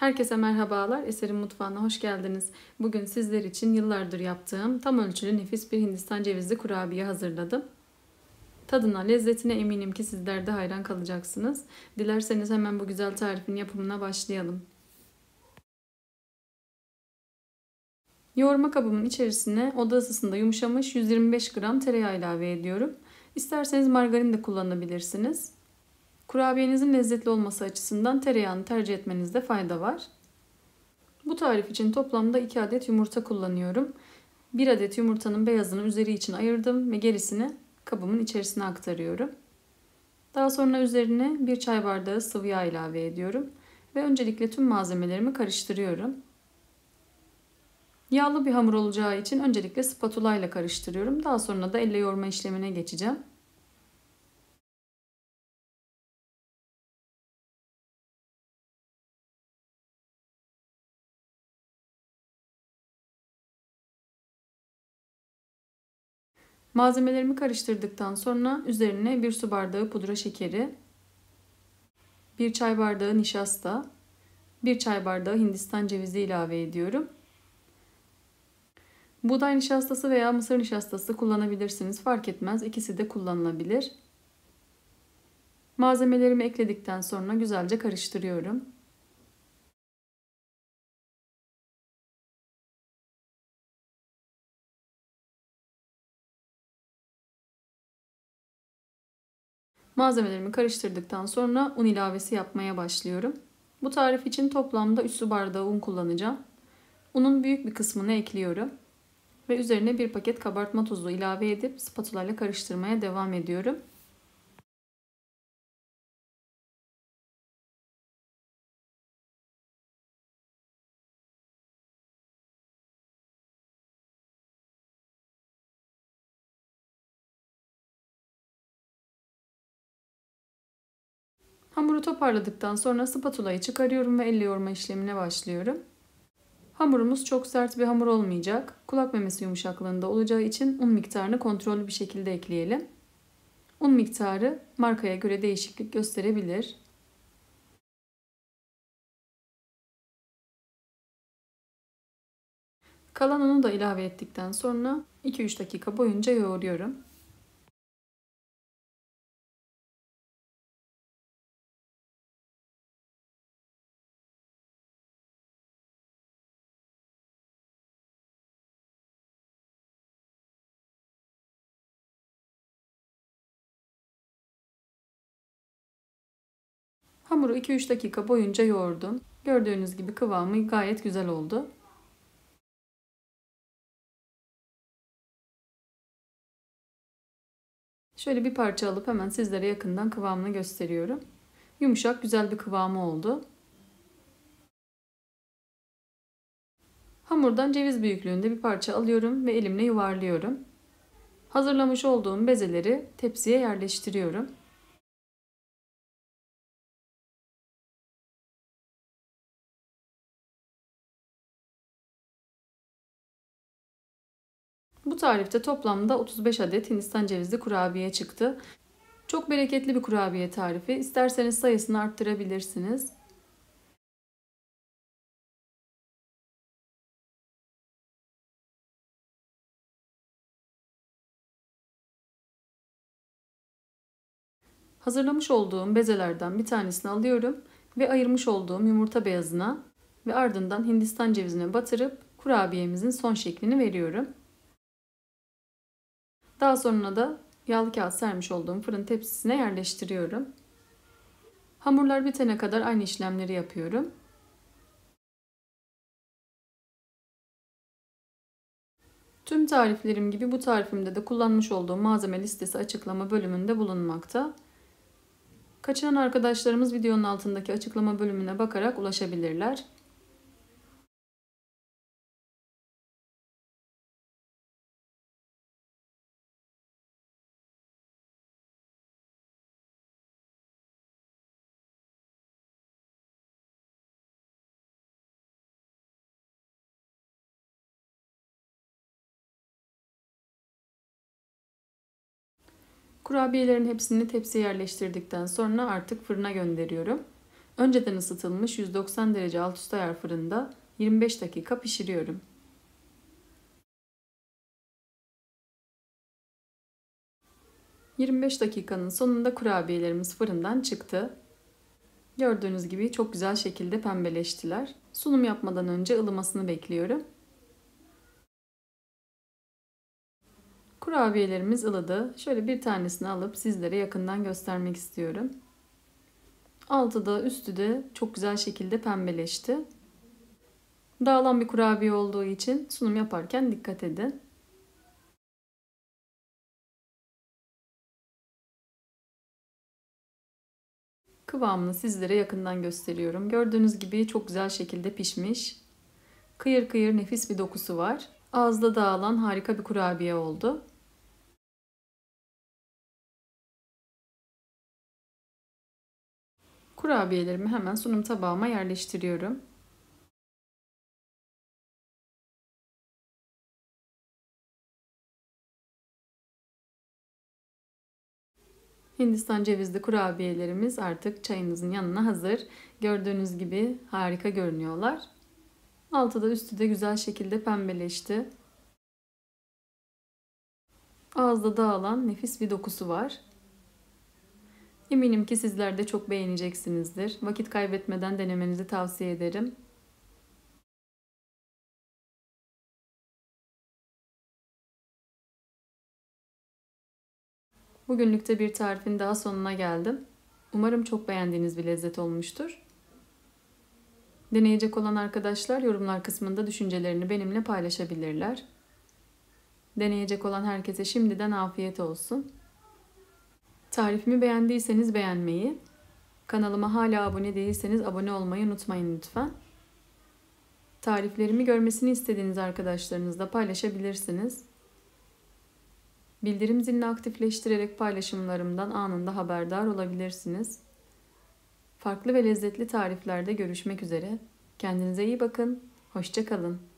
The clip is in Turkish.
Herkese merhabalar. Eser'in Mutfağı'na hoş geldiniz. Bugün sizler için yıllardır yaptığım tam ölçülü nefis bir Hindistan cevizli kurabiye hazırladım. Tadına, lezzetine eminim ki sizler de hayran kalacaksınız. Dilerseniz hemen bu güzel tarifin yapımına başlayalım. Yoğurma kabımın içerisine oda ısısında yumuşamış 125 gram tereyağı ilave ediyorum. İsterseniz margarin de kullanabilirsiniz. Kurabiyenizin lezzetli olması açısından tereyağını tercih etmenizde fayda var. Bu tarif için toplamda 2 adet yumurta kullanıyorum. 1 adet yumurtanın beyazını üzeri için ayırdım ve gerisini kabımın içerisine aktarıyorum. Daha sonra üzerine 1 çay bardağı sıvı yağ ilave ediyorum ve öncelikle tüm malzemelerimi karıştırıyorum. Yağlı bir hamur olacağı için öncelikle spatula ile karıştırıyorum. Daha sonra da elle yoğurma işlemine geçeceğim. Malzemelerimi karıştırdıktan sonra üzerine 1 su bardağı pudra şekeri, 1 çay bardağı nişasta, 1 çay bardağı Hindistan cevizi ilave ediyorum. Buğday nişastası veya mısır nişastası kullanabilirsiniz. Fark etmez. İkisi de kullanılabilir. Malzemelerimi ekledikten sonra güzelce karıştırıyorum. Malzemelerimi karıştırdıktan sonra un ilavesi yapmaya başlıyorum. Bu tarif için toplamda 3 su bardağı un kullanacağım. Unun büyük bir kısmını ekliyorum. Ve üzerine 1 paket kabartma tozu ilave edip spatula ile karıştırmaya devam ediyorum. Hamuru toparladıktan sonra spatulayı çıkarıyorum ve elle yoğurma işlemine başlıyorum. Hamurumuz çok sert bir hamur olmayacak. Kulak memesi yumuşaklığında olacağı için un miktarını kontrollü bir şekilde ekleyelim. Un miktarı markaya göre değişiklik gösterebilir. Kalan unu da ilave ettikten sonra 2-3 dakika boyunca yoğuruyorum. Hamuru 2-3 dakika boyunca yoğurdum. Gördüğünüz gibi kıvamı gayet güzel oldu. Şöyle bir parça alıp hemen sizlere yakından kıvamını gösteriyorum. Yumuşak, güzel bir kıvamı oldu. Hamurdan ceviz büyüklüğünde bir parça alıyorum ve elimle yuvarlıyorum. Hazırlamış olduğum bezeleri tepsiye yerleştiriyorum. Bu tarifte toplamda 35 adet Hindistan cevizli kurabiye çıktı. Çok bereketli bir kurabiye tarifi. İsterseniz sayısını arttırabilirsiniz. Hazırlamış olduğum bezelerden bir tanesini alıyorum ve ayırmış olduğum yumurta beyazına ve ardından Hindistan cevizine batırıp kurabiyemizin son şeklini veriyorum. Daha sonra da yağlı kağıt sermiş olduğum fırın tepsisine yerleştiriyorum. Hamurlar bitene kadar aynı işlemleri yapıyorum. Tüm tariflerim gibi bu tarifimde de kullanmış olduğum malzeme listesi açıklama bölümünde bulunmakta. Kaçıran arkadaşlarımız videonun altındaki açıklama bölümüne bakarak ulaşabilirler. Kurabiyelerin hepsini tepsiye yerleştirdikten sonra artık fırına gönderiyorum. Önceden ısıtılmış 190 derece alt üst ayar fırında 25 dakika pişiriyorum. ...25 dakikanın sonunda kurabiyelerimiz fırından çıktı. Gördüğünüz gibi çok güzel şekilde pembeleştiler. Sunum yapmadan önce ılımasını bekliyorum. Kurabiyelerimiz ılıdı. Şöyle bir tanesini alıp sizlere yakından göstermek istiyorum. Altı da üstü de çok güzel şekilde pembeleşti. Dağılan bir kurabiye olduğu için sunum yaparken dikkat edin. Kıvamını sizlere yakından gösteriyorum. Gördüğünüz gibi çok güzel şekilde pişmiş. Kıyır kıyır nefis bir dokusu var. Ağızda dağılan harika bir kurabiye oldu. Kurabiyelerimi hemen sunum tabağıma yerleştiriyorum. Hindistan cevizli kurabiyelerimiz artık çayınızın yanına hazır. Gördüğünüz gibi harika görünüyorlar. Altı da üstü de güzel şekilde pembeleşti. Ağızda dağılan nefis bir dokusu var. Eminim ki sizler de çok beğeneceksinizdir. Vakit kaybetmeden denemenizi tavsiye ederim. Bugünlükte bir tarifin daha sonuna geldim. Umarım çok beğendiğiniz bir lezzet olmuştur. Deneyecek olan arkadaşlar yorumlar kısmında düşüncelerini benimle paylaşabilirler. Deneyecek olan herkese şimdiden afiyet olsun. Tarifimi beğendiyseniz beğenmeyi, kanalıma hala abone değilseniz abone olmayı unutmayın lütfen. Tariflerimi görmesini istediğiniz arkadaşlarınızla paylaşabilirsiniz. Bildirim zilini aktifleştirerek paylaşımlarımdan anında haberdar olabilirsiniz. Farklı ve lezzetli tariflerde görüşmek üzere. Kendinize iyi bakın. Hoşça kalın.